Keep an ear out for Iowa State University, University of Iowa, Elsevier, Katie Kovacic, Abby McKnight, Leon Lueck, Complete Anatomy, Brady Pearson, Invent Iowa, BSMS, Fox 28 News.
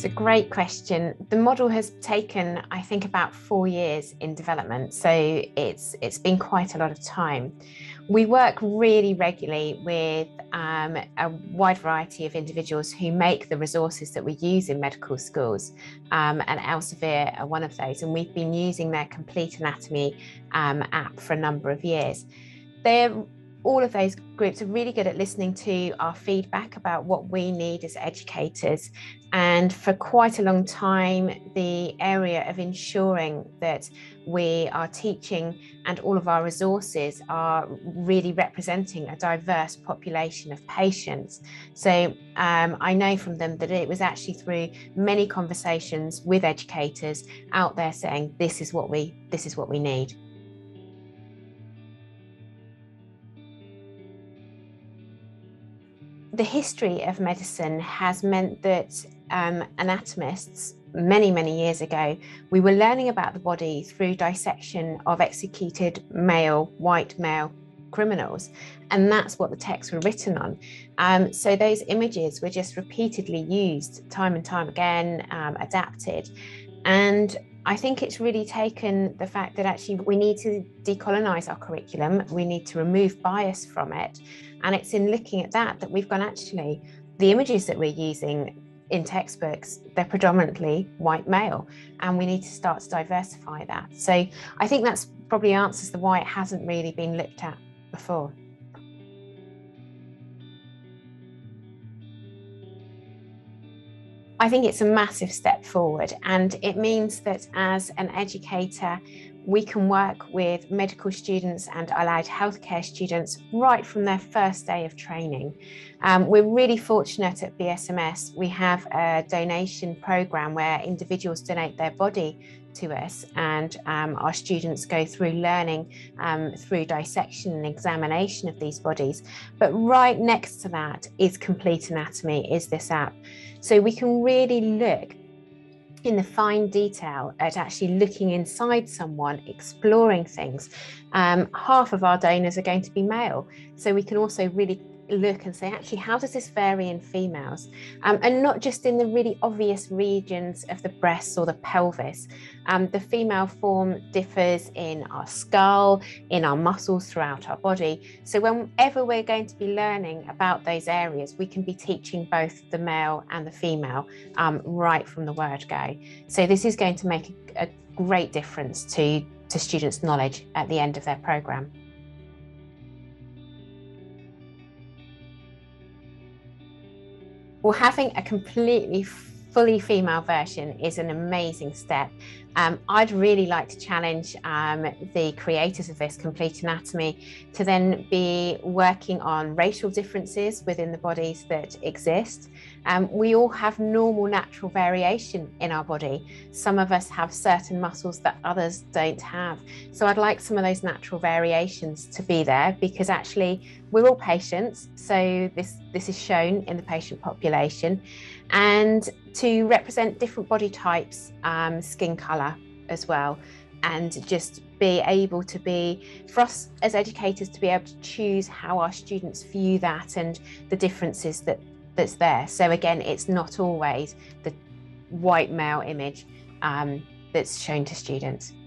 It's a great question. The model has taken, I think, about 4 years in development, so it's been quite a lot of time. We work really regularly with a wide variety of individuals who make the resources that we use in medical schools, and Elsevier are one of those, and we've been using their Complete Anatomy app for a number of years. All of those groups are really good at listening to our feedback about what we need as educators. And for quite a long time, the area of ensuring that we are teaching and all of our resources are really representing a diverse population of patients. So I know from them that it was actually through many conversations with educators out there saying, this is what we need. The history of medicine has meant that anatomists, many years ago, we were learning about the body through dissection of executed white male criminals, and that's what the texts were written on. So those images were just repeatedly used time and time again, adapted. And I think it's really taken the fact that actually we need to decolonise our curriculum, we need to remove bias from it, and it's in looking at that that we've gone, actually, the images that we're using in textbooks, they're predominantly white male, and we need to start to diversify that. So I think that's probably answers the why it hasn't really been looked at before. I think it's a massive step forward, and it means that as an educator, we can work with medical students and allied healthcare students right from their first day of training. We're really fortunate at BSMS. We have a donation program where individuals donate their body to us, and our students go through learning through dissection and examination of these bodies. But right next to that is Complete Anatomy, is this app. So we can really look in the fine detail at actually looking inside someone, exploring things. Half of our donors are going to be male, so we can also really look and say, actually, how does this vary in females, and not just in the really obvious regions of the breasts or the pelvis. The female form differs in our skull, in our muscles, throughout our body. So whenever we're going to be learning about those areas, we can be teaching both the male and the female right from the word go. So this is going to make a great difference to students' knowledge at the end of their programme. Well, having a fully female version is an amazing step. I'd really like to challenge the creators of this Complete Anatomy to then be working on racial differences within the bodies that exist. We all have normal, natural variation in our body. Some of us have certain muscles that others don't have. So I'd like some of those natural variations to be there, because actually we're all patients. So this is shown in the patient population, and to represent different body types, skin colour as well, and just be able to be, for us as educators, to be able to choose how our students view that and the differences that's there. So again, it's not always the white male image that's shown to students.